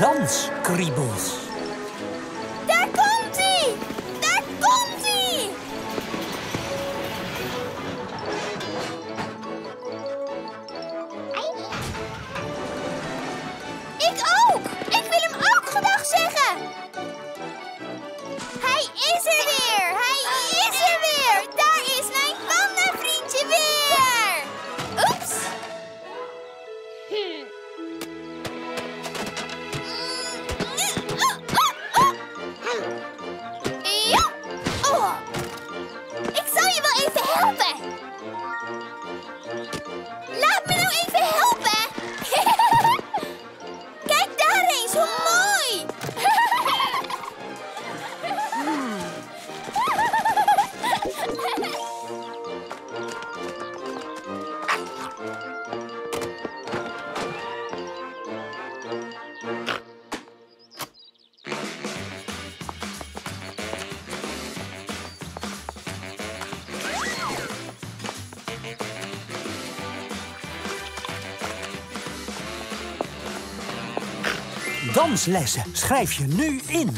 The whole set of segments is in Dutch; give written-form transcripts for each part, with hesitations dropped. danskriebels. Daar komt ie! Daar komt ie! Ik ook! Ik wil hem ook gedag zeggen! Hij is er weer! Hij is er weer! Daar is mijn pandenvriendje weer! Oeps! Danslessen schrijf je nu in.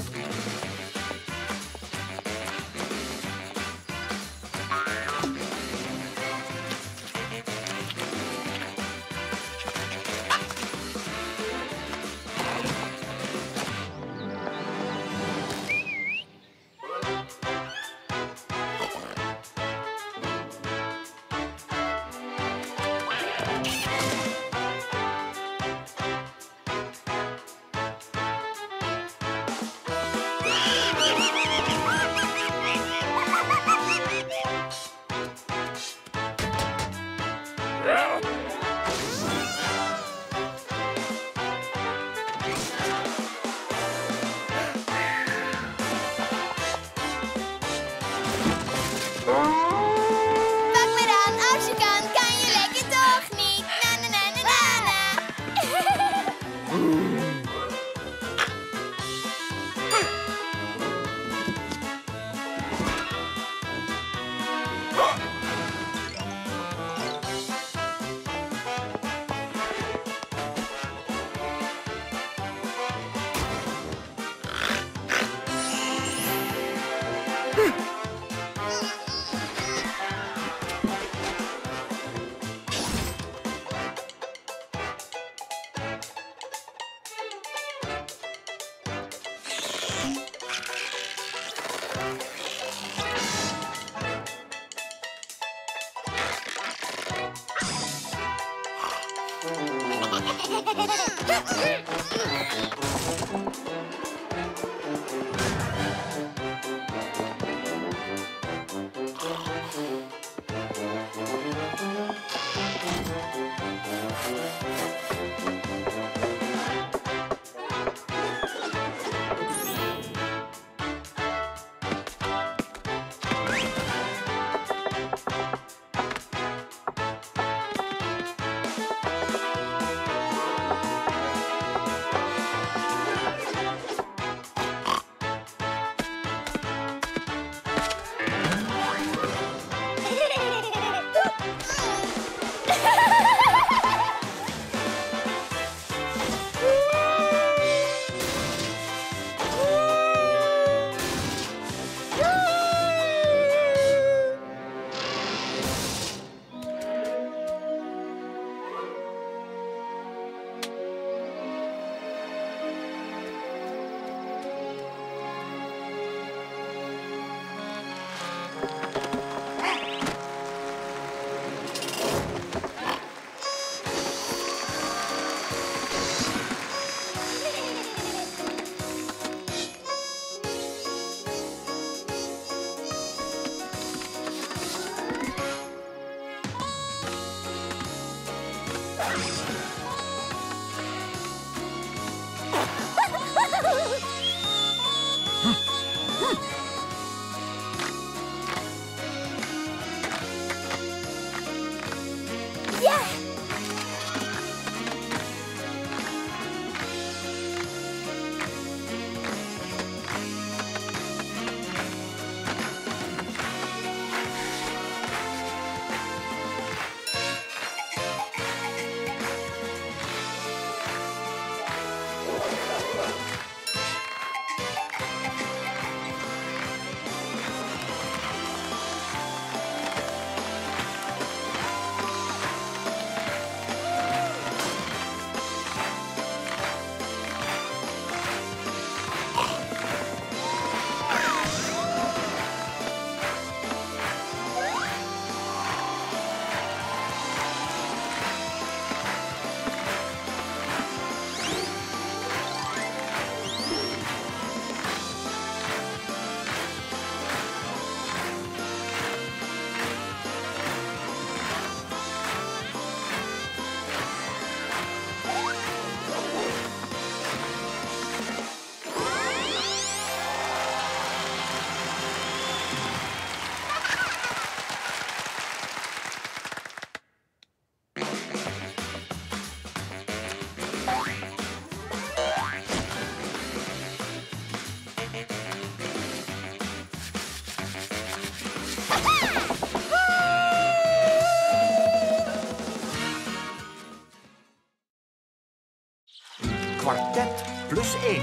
Kwartet plus 1.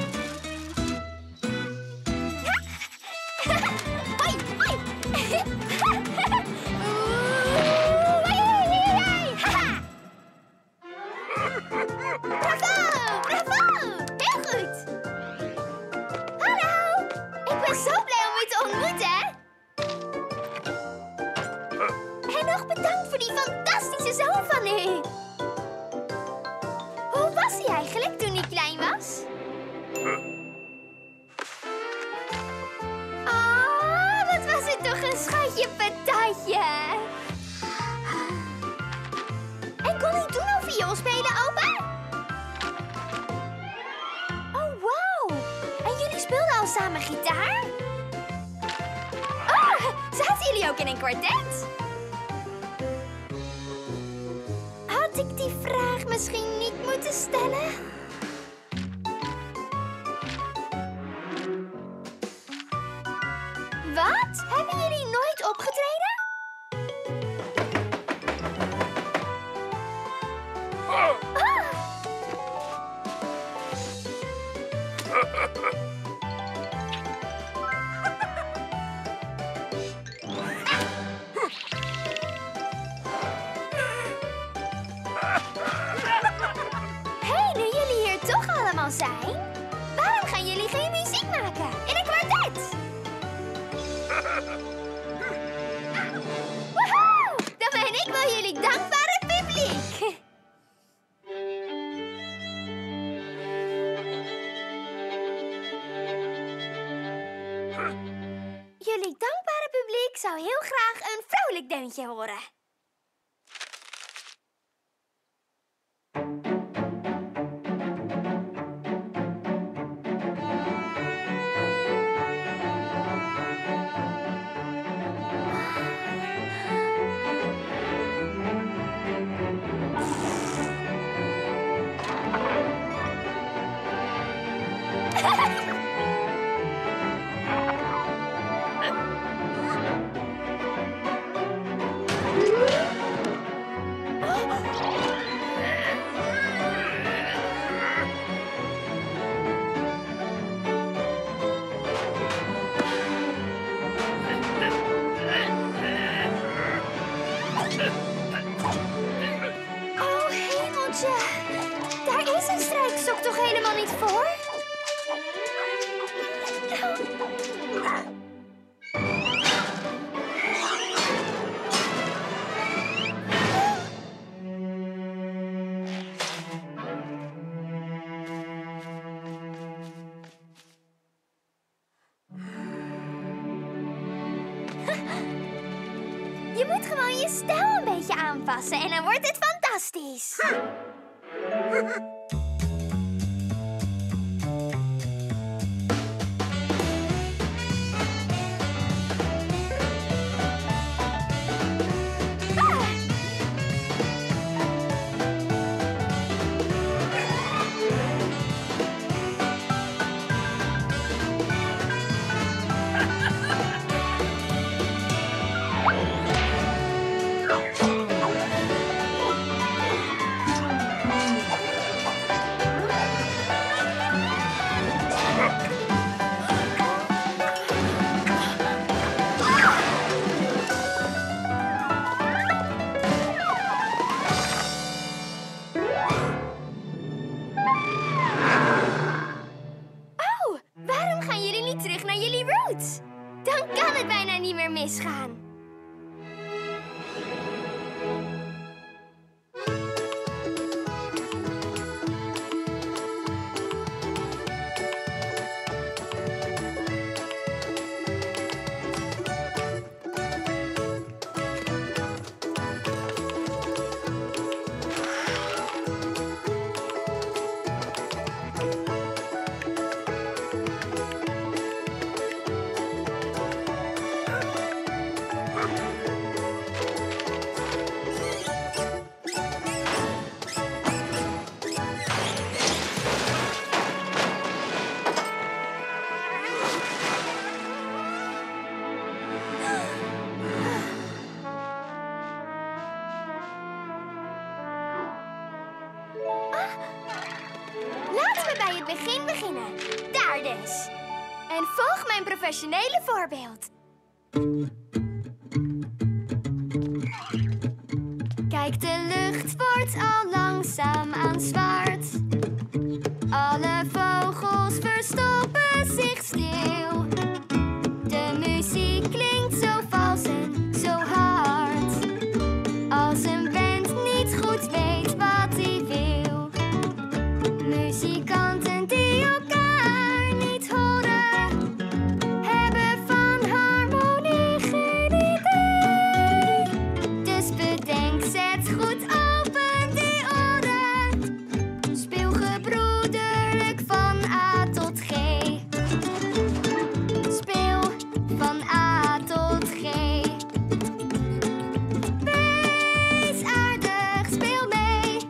En dan wordt het fantastisch. bij het begin beginnen. Daar dus. En volg mijn professionele voorbeeld. Kijk, de lucht wordt al langzaam aan zwart. Alle vogels verstoppen zich stil. De muziek klinkt zo vals en zo hard. Als een band niet goed weet wat hij wil. Muzikanten die elkaar niet horen, hebben van harmonie geen idee. Dus bedenk, zet goed open die oren. Speel gebroederlijk van A tot G. Speel van A tot G. Wees aardig, speel mee.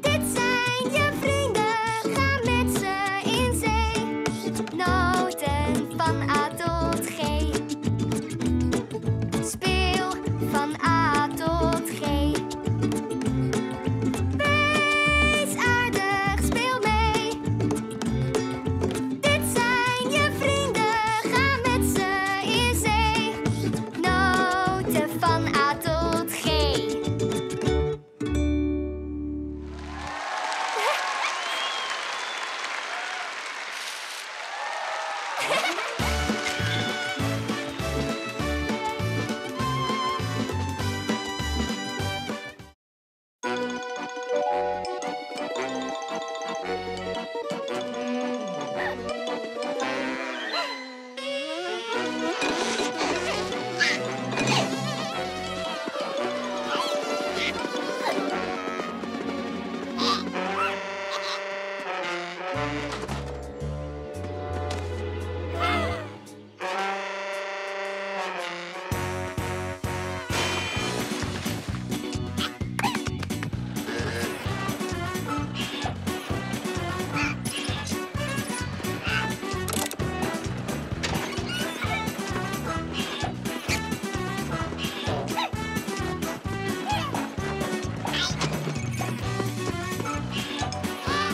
Dit zijn je vrienden, ga met ze in zee. Noten van A tot G. Speel van A tot G. Wees aardig, speel mee. Dit zijn je vrienden, ga met ze in zee. Noten van A tot G. Kom op! Wat is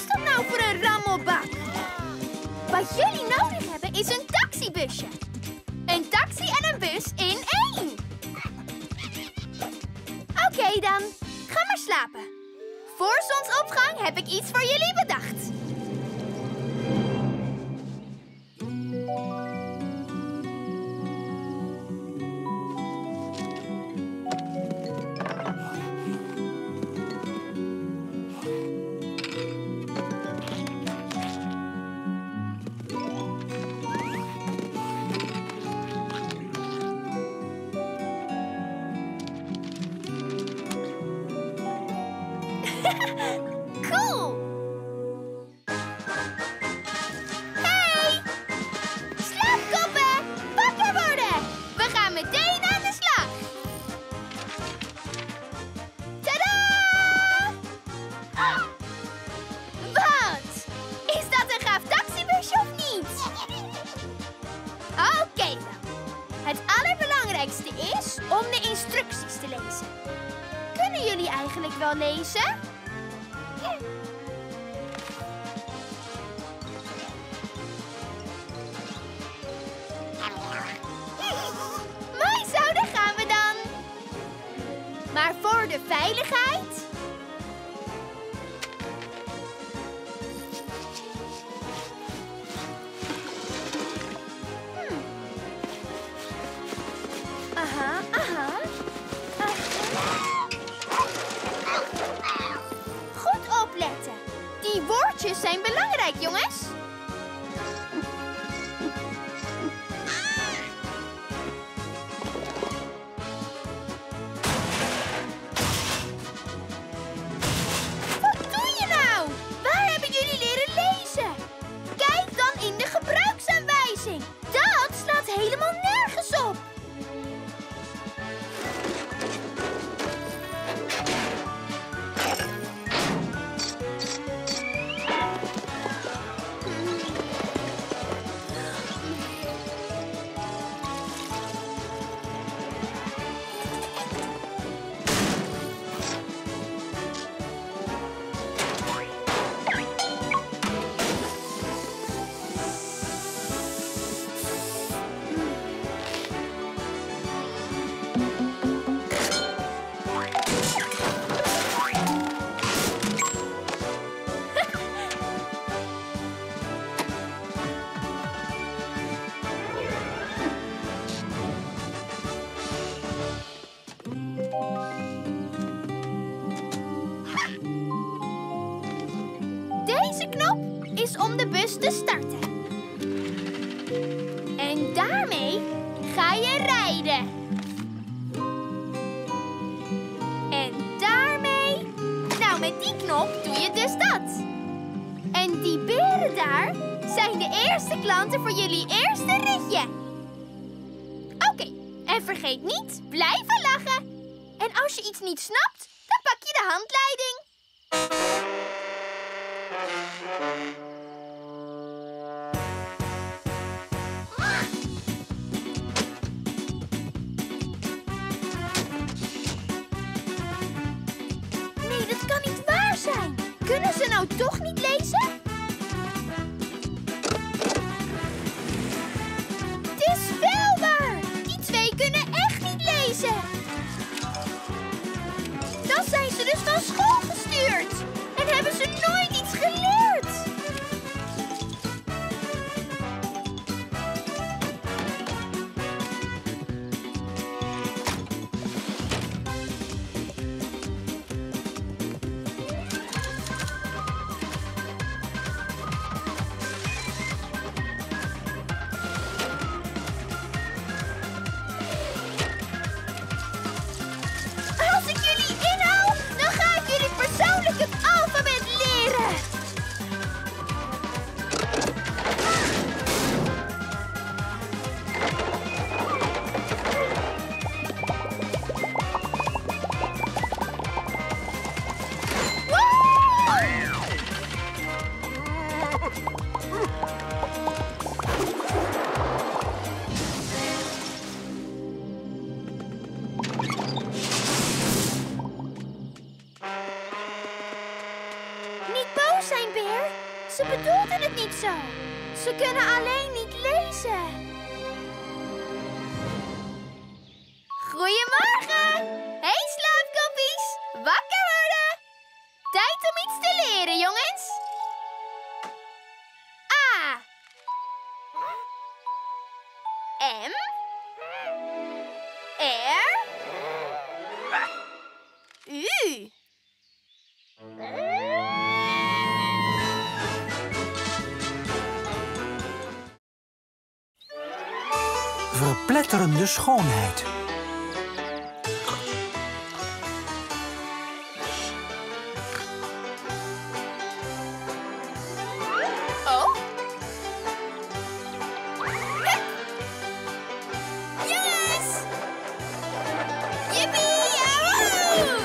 dat nou voor een rammelbak? Wat jullie nodig hebben is een taxibusje. Een taxi en een bus in één. Oké dan, ga maar slapen. Voor zonsopgang heb ik iets voor jullie bedacht. Cool! Hey! Slaapkoppen! Wakker worden! We gaan meteen aan de slag! Tadaa! Oh. Wat? Is dat een gaaf taxibusje of niet? Oké dan. Het allerbelangrijkste is om de instructies te lezen. Kunnen jullie eigenlijk wel lezen? Mooi zo, daar gaan we dan. Maar voor de veiligheid... Goed opletten. Kleurtjes zijn belangrijk, jongens. Deze knop is om de bus te starten. En daarmee ga je rijden. En daarmee... Nou, met die knop doe je dus dat. En die beren daar zijn de eerste klanten voor jullie eerste ritje. Oké, en vergeet niet, blijven lachen. En als je iets niet snapt, dan pak je de handleiding. Nee, dat kan niet waar zijn. Kunnen ze nou toch niet lezen? Het is wel waar. Die twee kunnen echt niet lezen. Dan zijn ze dus van school gestuurd. En hebben ze nooit iets geleerd. Ze bedoelden het niet zo. Ze kunnen alleen niet lezen. Goedemorgen! Hey slaapkoppies! Wakker worden! Tijd om iets te leren, jongens. A. M. R. U. Verpletterende schoonheid. Oh? Jongens! Jippie! Jawel!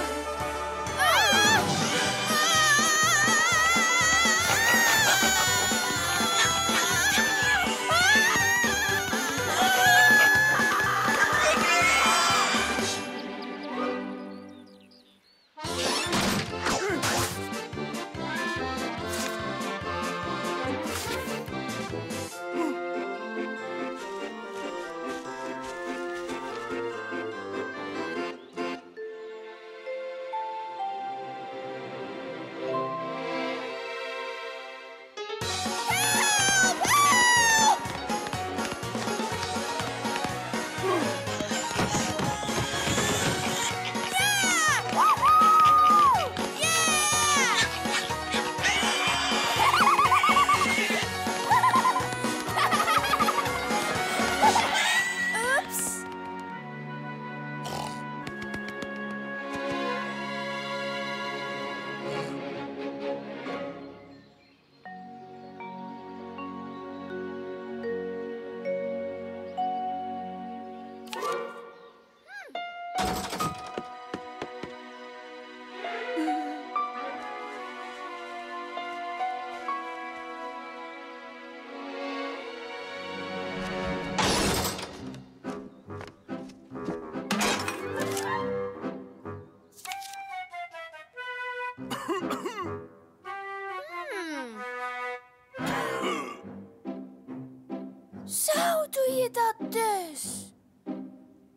Zo doe je dat dus.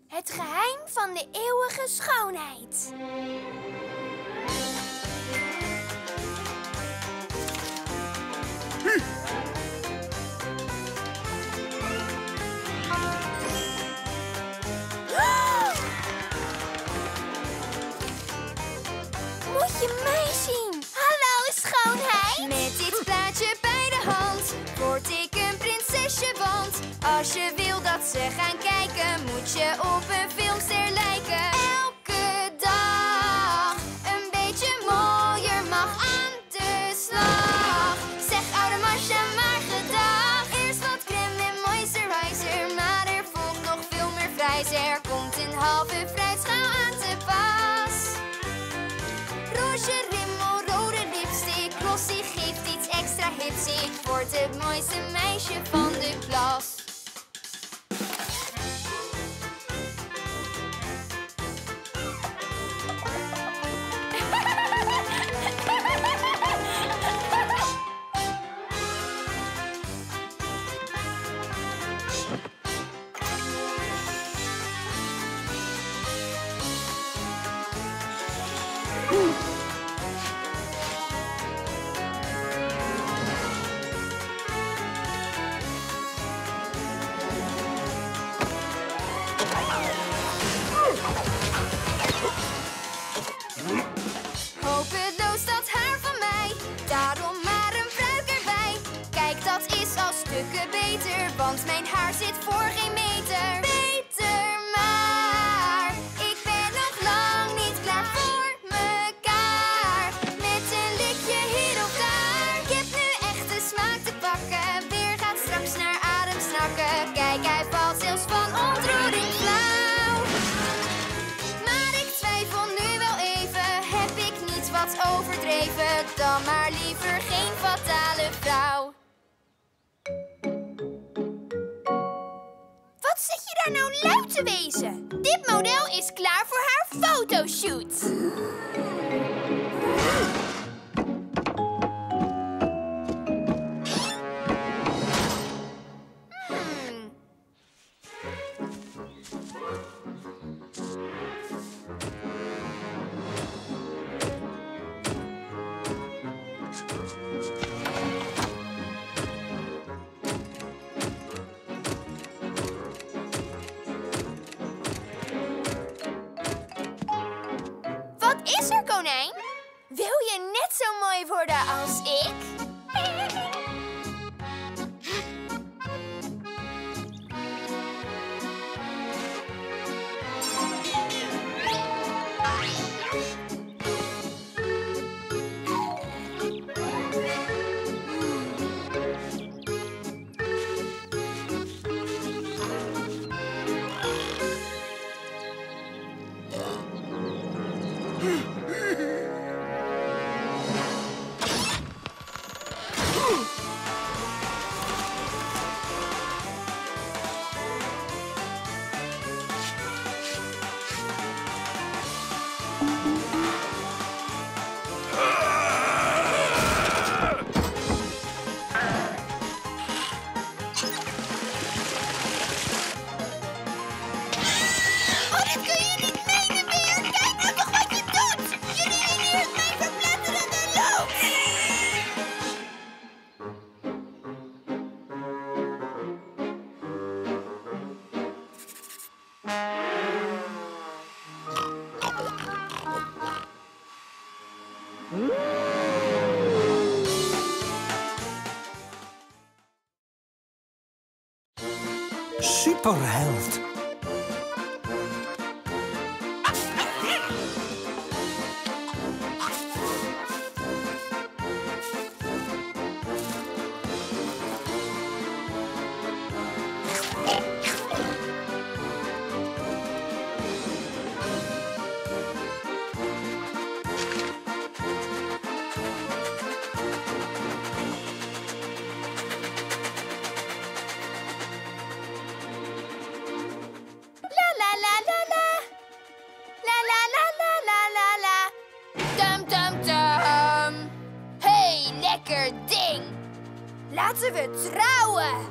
Het geheim van de eeuwige schoonheid. Moet je mij zien? Hallo, schoonheid. Met dit plaatje bij de hand word ik een prinsesje, want als je wil dat ze gaan kijken, moet je op een filmster lijken. Elke dag een beetje mooier mag aan de slag. Zeg oude Masha maar gedag. Eerst wat crème en moisturizer, maar er volgt nog veel meer vrijs. Er komt een halve vrijschaal aan te pas. Roze rimmel, rode lipstick, Rossi geeft iets extra hips. Ik word het mooiste meisje van de klas. Hopeloos dat haar van mij, daarom maar een pruik erbij. Kijk, dat is al stukken beter, want mijn haar zit voor geen meter. Kijk, hij valt zelfs van ontroering flauw. Maar ik twijfel nu wel even, heb ik niet wat overdreven? Dan maar liever geen fatale vrouw. Wat zit je daar nou luid te wezen? Dit model is klaar voor haar fotoshoot. Is er, konijn? Wil je net zo mooi worden als ik? Superheld. lekker ding. Laten we trouwen.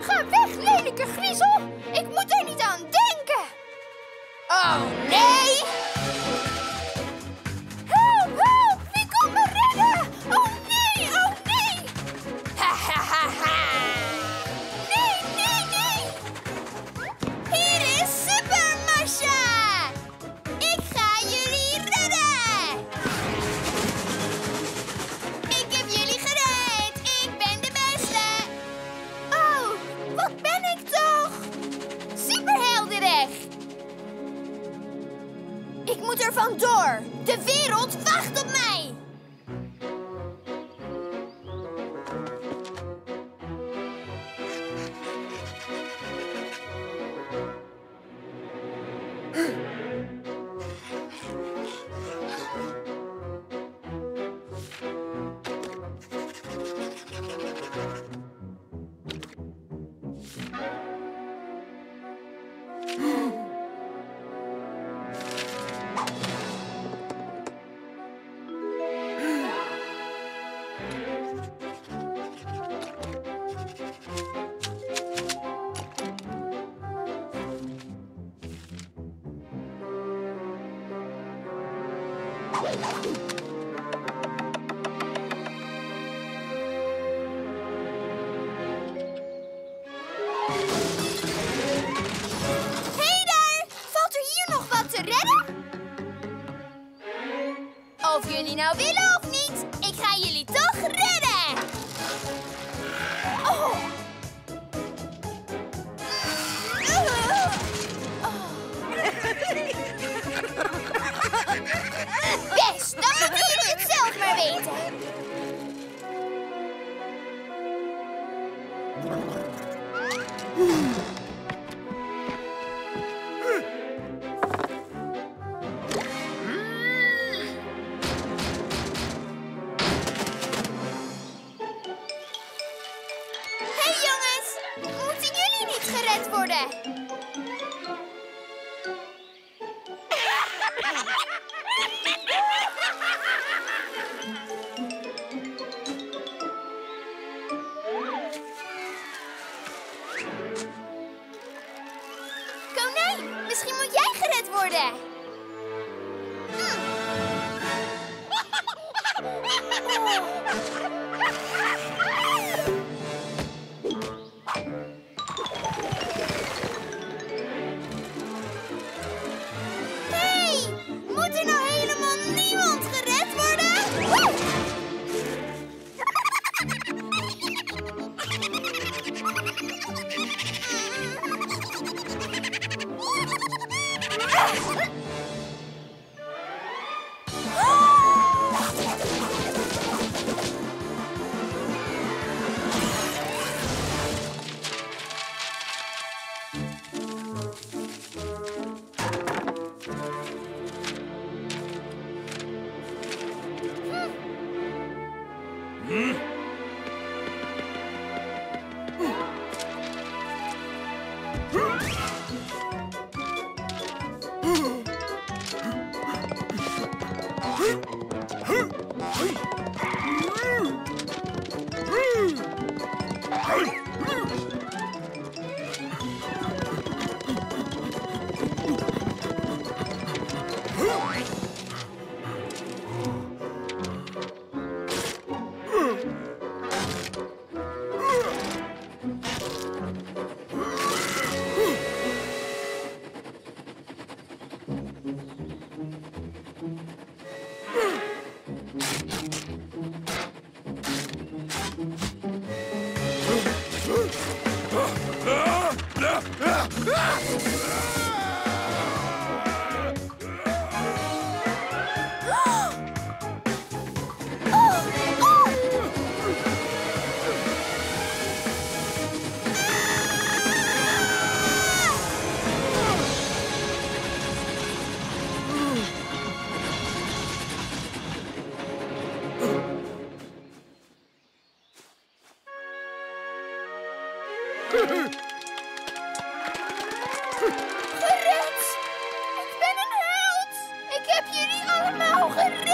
Ga weg, lelijke griezel. Ik moet er niet aan denken. Oh, nee. Help, help. Wie kan me redden? Oh, nee, oh, nee. Ha, ha, ha, ha. Nee, nee, nee. Hier is Supermasha. Ik ga jullie redden. Ik heb jullie gered. Ik ben de beste. Oh, wat ben ik toch? Superhelderig. Ik moet er vandoor. De wereld wacht op mij. Misschien moet jij gered worden. Ik heb jullie allemaal gered!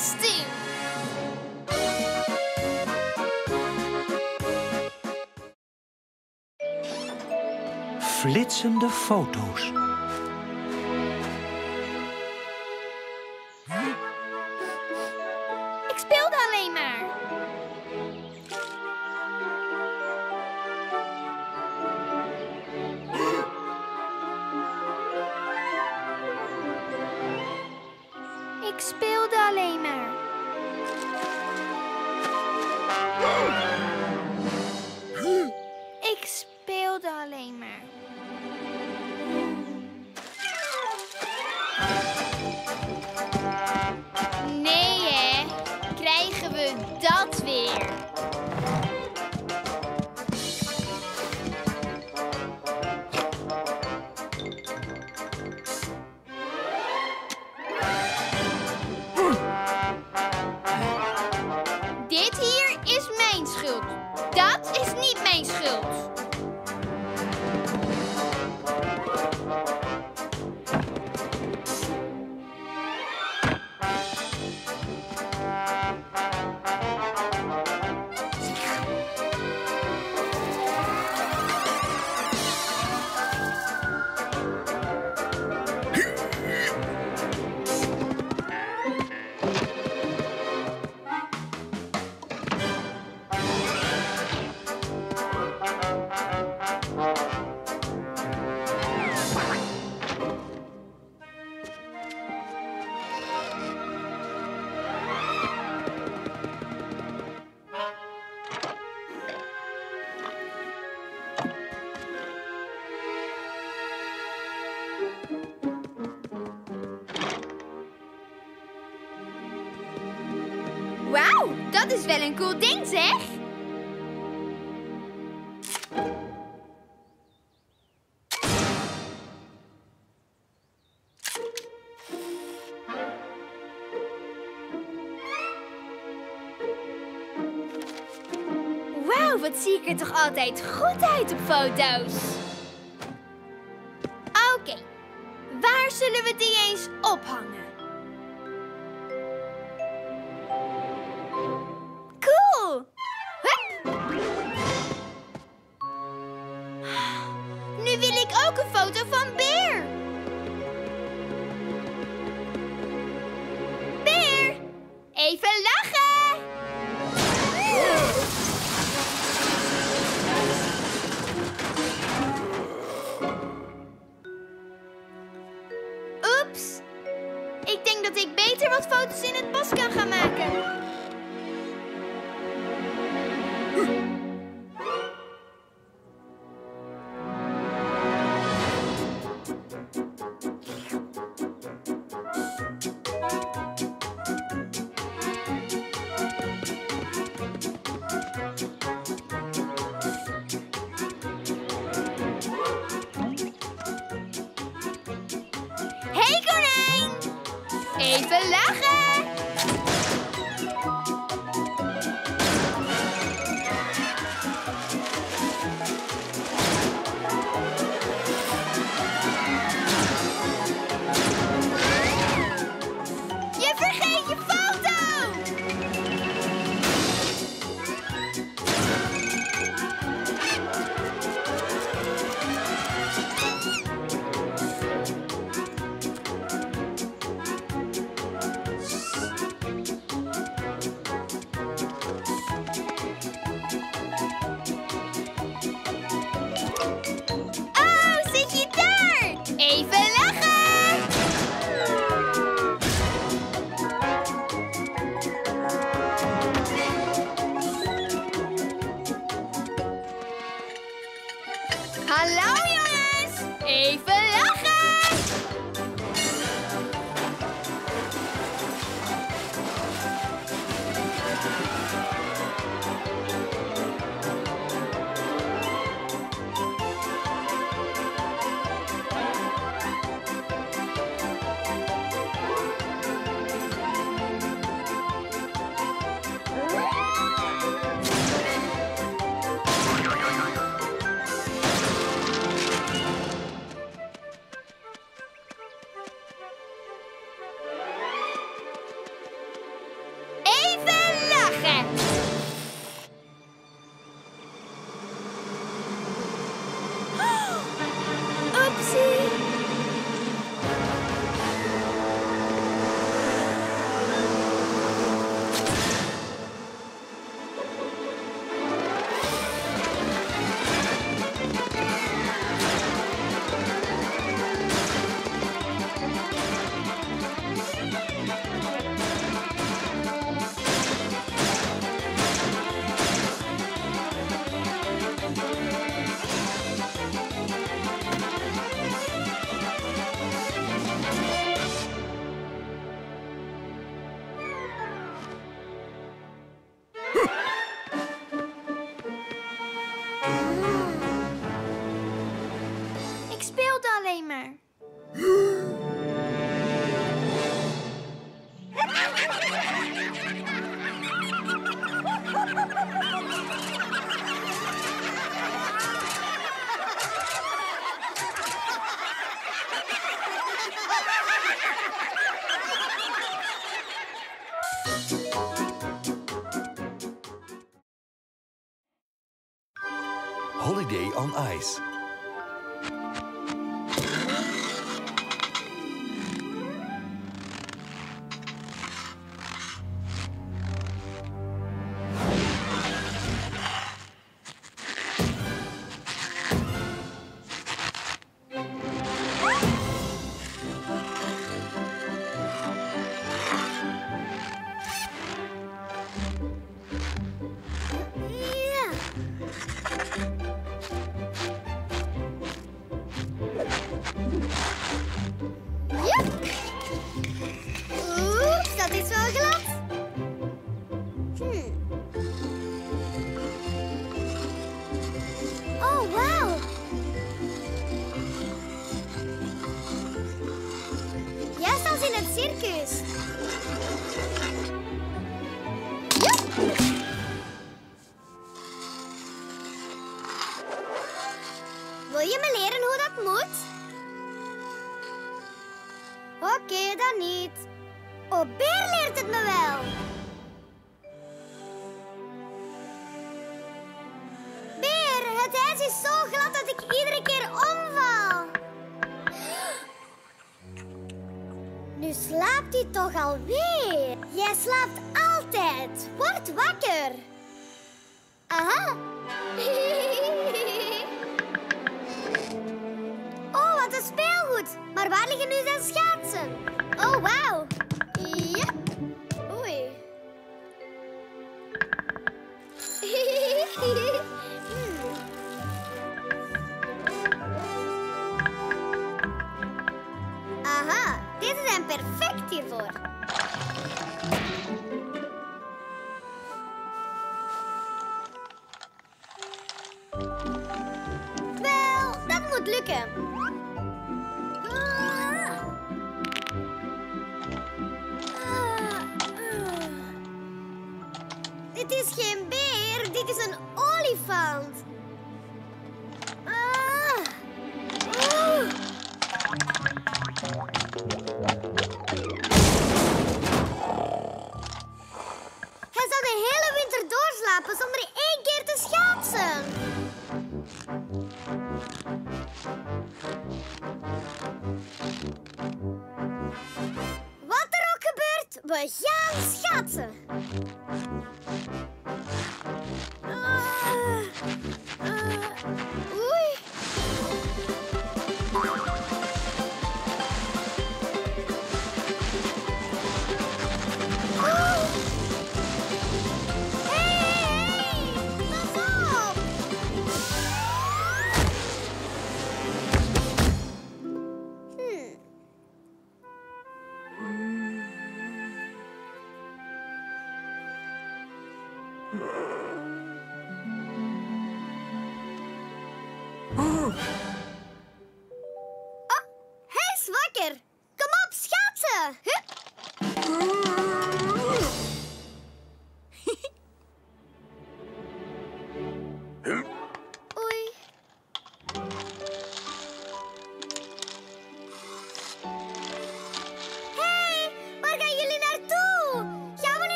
als team. Flitsende foto's. Ik speelde alleen maar. Ik speelde alleen maar. Ik speelde alleen maar. Nee hè, krijgen we dat weer? Dit hier is mijn schuld. Dat is niet mijn schuld. Wauw, dat is wel een cool ding, zeg! Wauw, wat zie ik er toch altijd goed uit op foto's! Oké, waar zullen we die eens ophangen? Ook een foto van Beer. Beer, even lachen. Oeps, ik denk dat ik beter wat foto's in het bos kan gaan maken. Even lachen! Je vergeet je foto! Holiday on Ice.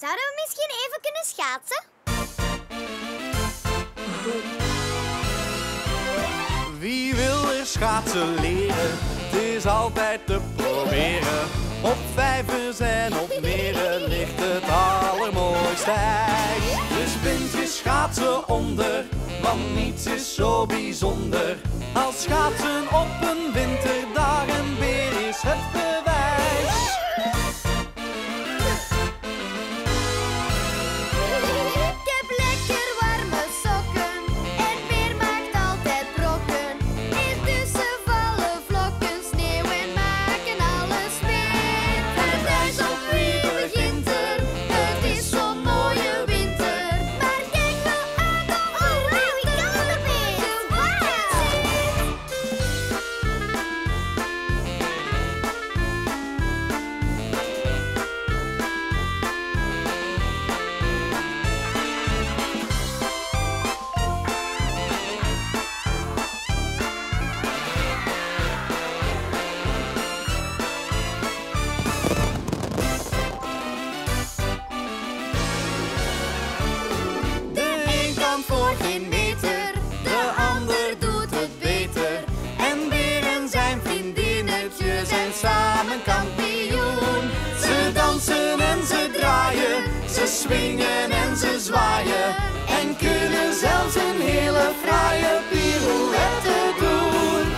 Zouden we misschien even kunnen schaatsen? Wie wil er schaatsen leren? Het is altijd te proberen. Op vijvers en op meren ligt het allermooiste ijs. Dus vind je schaatsen onder, want niets is zo bijzonder. Als schaatsen op een winterdag en weer is het bewijs. Ik heb lekker warme sokken en weer maakt swingen en ze zwaaien. En kunnen zelfs een hele fraaie pirouette doen.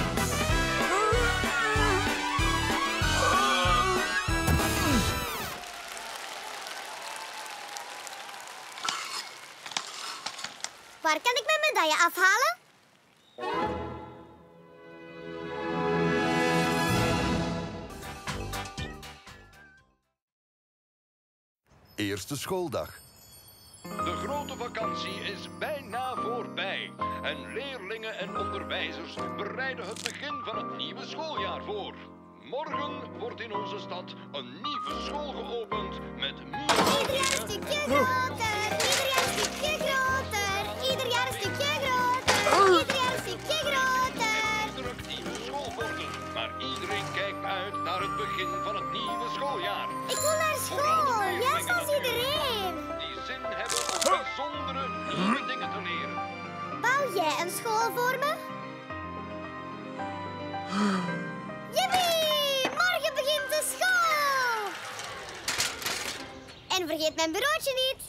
Waar kan ik mijn medaille afhalen? Eerste schooldag. De grote vakantie is bijna voorbij. En leerlingen en onderwijzers bereiden het begin van het nieuwe schooljaar voor. Morgen wordt in onze stad een nieuwe school geopend met muurbalken. Ieder jaar een stukje groter, ieder jaar een stukje groter, ieder jaar een stukje groter, ieder jaar een stukje groter. Interactieve schoolborden, maar iedereen kijkt uit naar het begin van het nieuwe schooljaar. Ik wil naar school, juist als iedereen. Die zin hebben om bijzondere nieuwe dingen te leren. Bouw jij een school voor me? Jippie! Morgen begint de school! En vergeet mijn bureautje niet.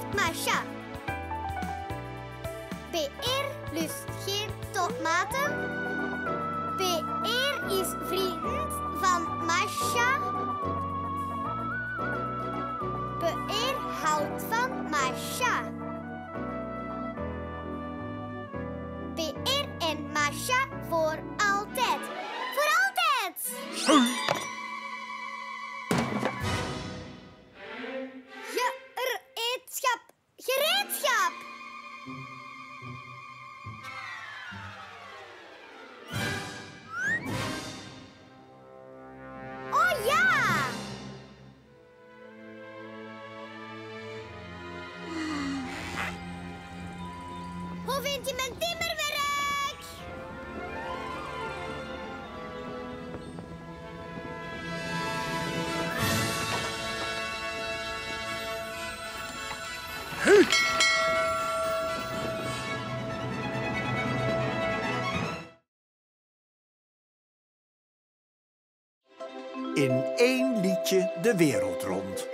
heeft Masha. Peer lust geen tomaten. Peer is vriend van Masha. Peer houdt van Masha. Peer en Masha voor altijd. Voor altijd! Gereedschap! Oh ja! Hoe vind je mijn timmerwerk? In één liedje de wereld rond.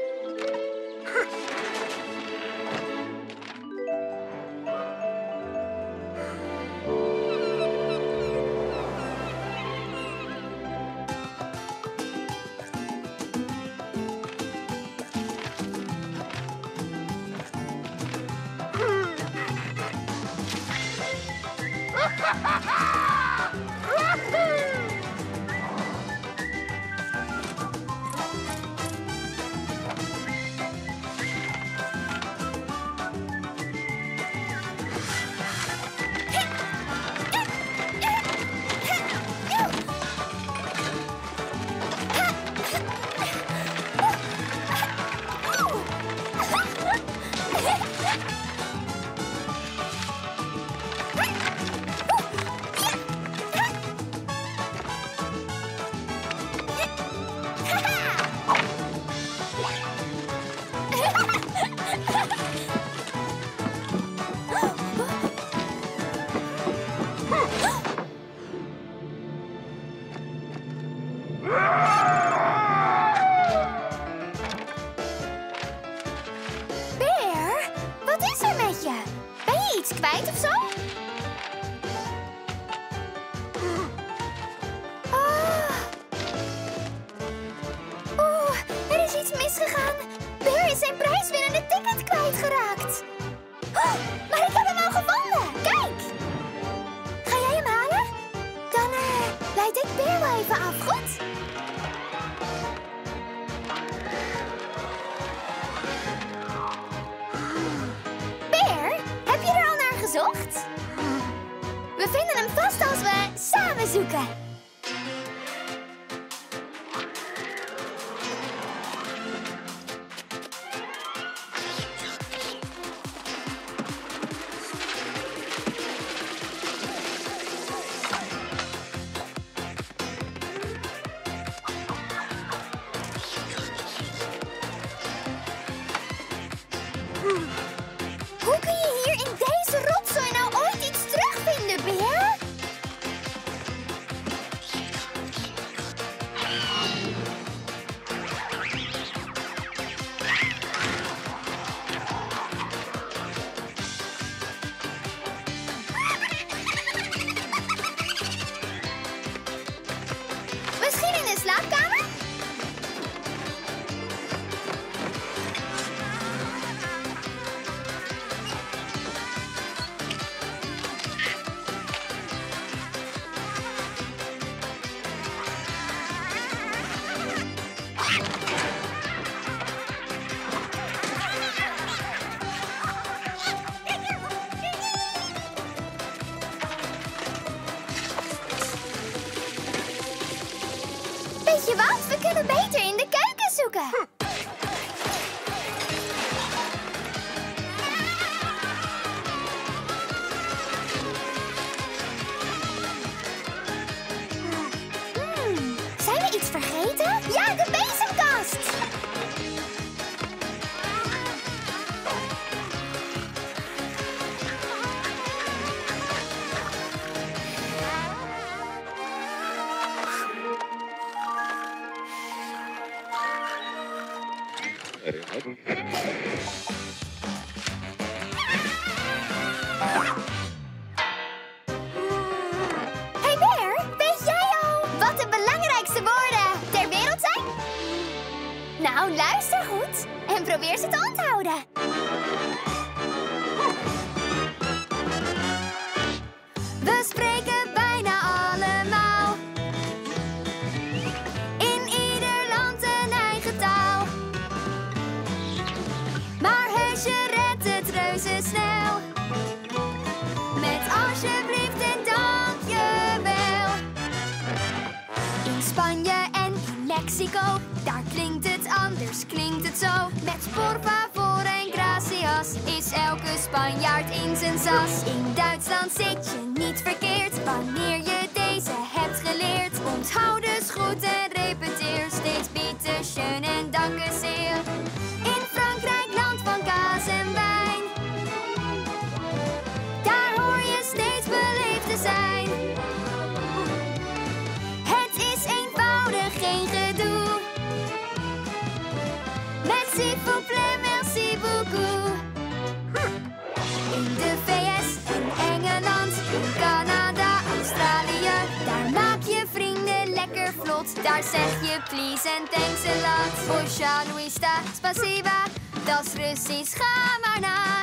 reuze snel. Met alsjeblieft en dankjewel. In Spanje en in Mexico, daar klinkt het anders, klinkt het zo. Met por favor en gracias is elke Spanjaard in zijn zas. In Duitsland zit je niet verkeerd wanneer je deze hebt geleerd. Onthoud dus goed en repeteer steeds bitte schön en danke zeer. In Frankrijk, land van kaas en wijn, daar hoor je steeds beleefd te zijn. Het is eenvoudig, geen gedoe. Merci vous plaît, merci beaucoup. In de VS, in Engeland, in Canada, Australië, daar maak je vrienden lekker vlot. Daar zeg je please en thanks a lot. Osha, Luista, spasiba, dat is Russisch, ga maar na.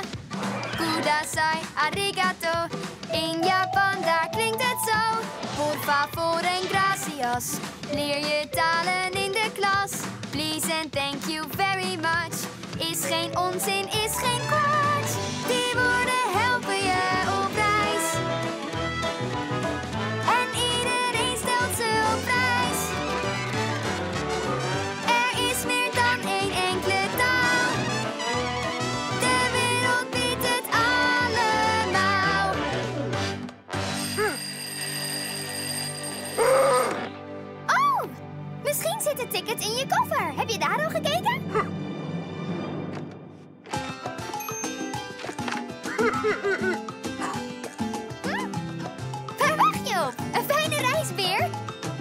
Kudasai, arigato. In Japan, daar klinkt het zo. Por favor en gracias. Leer je talen in de klas. Please and thank you very much. Is geen onzin, is geen kwats. Die woorden helpen je op reis. En iedereen stelt ze op prijs. Er is meer dan één enkele taal. De wereld biedt het allemaal. Oh, misschien zit het ticket in je koffer. Heb je daar al gekeken? Waar wacht je op? Een fijne reis, Beer.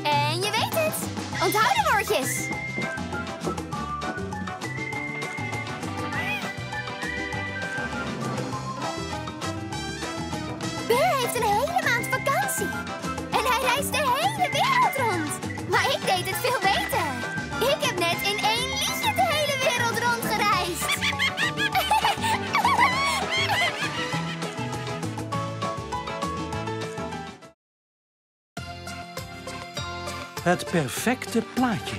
En je weet het. Onthoud de woordjes. Beer heeft een hele maand vakantie. En hij reist de hele wereld rond. Maar ik deed het veel beter. Ik heb net in 1 liedje de hele wereld rond gereisd. Het perfecte plaatje.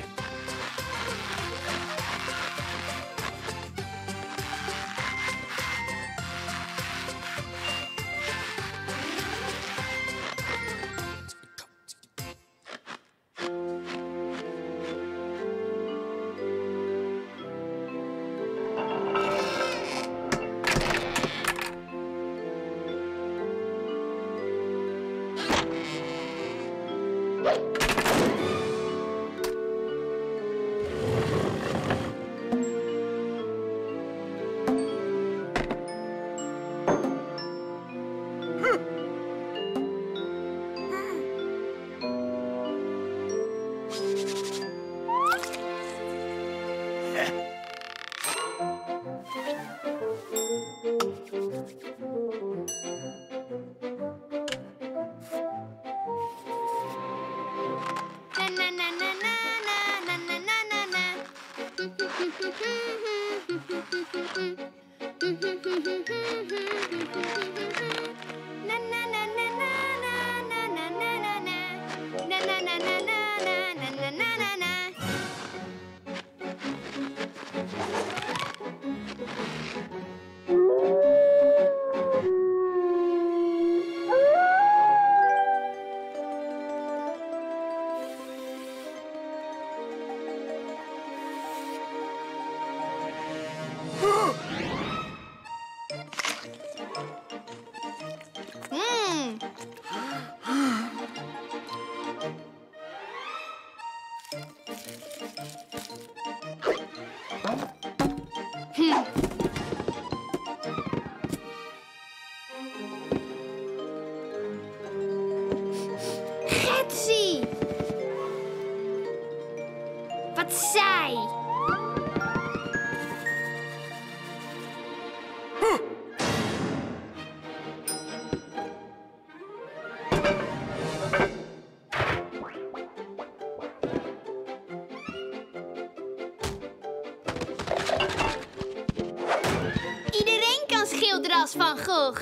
Van Gogh.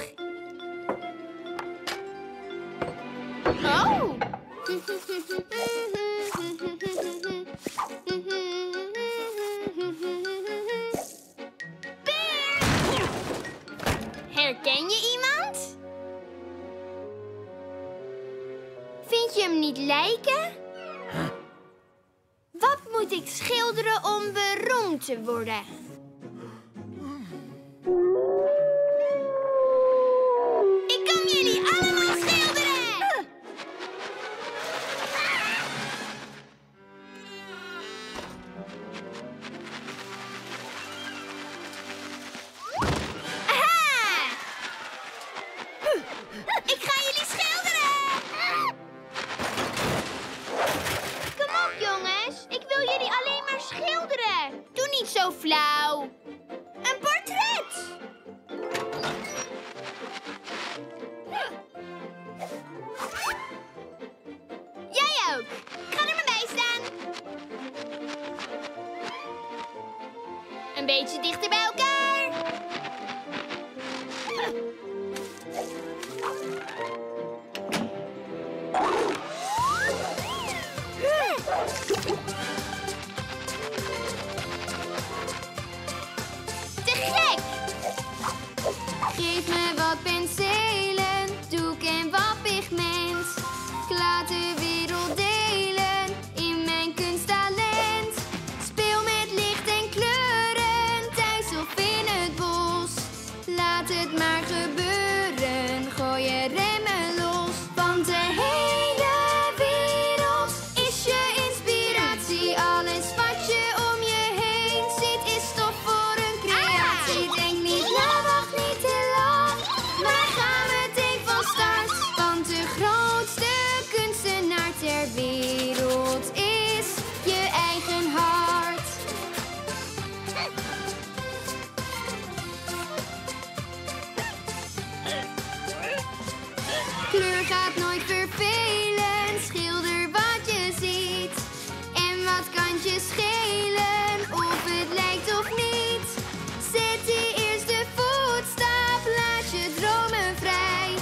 Oh! Beer! Herken je iemand? Vind je hem niet lijken? Huh? Wat moet ik schilderen om beroemd te worden? Ik kan jullie allemaal schilderen! Aha! Ik ga jullie schilderen! Kom op, jongens. Ik wil jullie alleen maar schilderen. Doe niet zo flauw. Een portret! Jij ook. Ga er maar bij staan. Een beetje dichter bij elkaar. Te gek! Geef me wat penselen, doek en wat pigment. Ik laat de wereld delen in mijn kunsttalent. Speel met licht en kleuren, thuis of in het bos. Laat het maar gebeuren, gooi je remmen los. Want de hele wereld is je inspiratie. Alles wat je om je heen ziet is stof voor een creatie. Denk niet na, wacht niet te lang, maar ga meteen van start. Want de grootste kunstenaar ter wereld is je eigen hart. Kleur gaat nooit vervelen, schilder wat je ziet. En wat kan je schelen, of het lijkt of niet. Zet die eerste voetstap, laat je dromen vrij.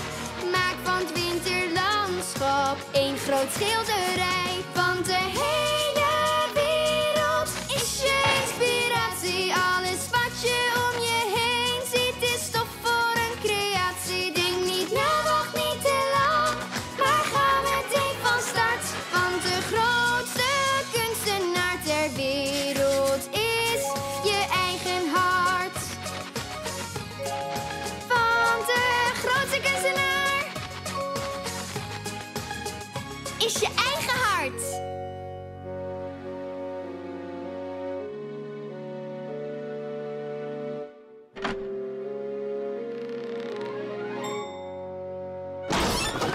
Maak van het winterlandschap één groot schilderij. Want de hele wereld is je inspiratie. Alles wat je om je heen ziet is stof voor een creatie. Denk niet na, wacht niet te lang, maar ga meteen van start. Want de grootste kunstenaar ter wereld is je eigen hart. Want de grootste kunstenaar is je eigen hart.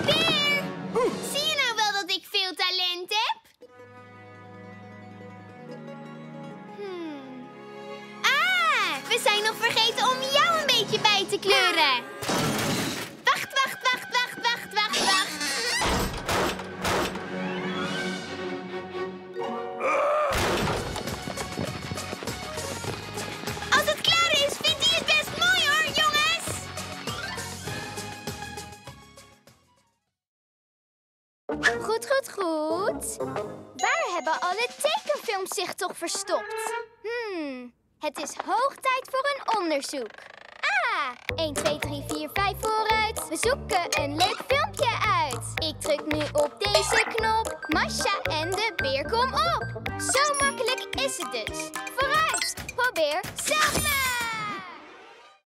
Peer, zie je nou wel dat ik veel talent heb? Ah, we zijn nog vergeten om jou een beetje bij te kleuren. Wacht, wacht, wacht, wacht, wacht, wacht, wacht. Als het klaar is, vindt hij het best mooi hoor, jongens. Goed, goed, goed. Waar hebben alle tekenfilms zich toch verstopt? Het is hoog tijd voor een onderzoek. Ah, 1, 2, 3, 4, 5 vooruit. We zoeken een leuk filmpje uit. Ik druk nu op deze knop. Masha en de beer, kom op. Zo makkelijk is het dus. Vooruit, probeer zelf maar.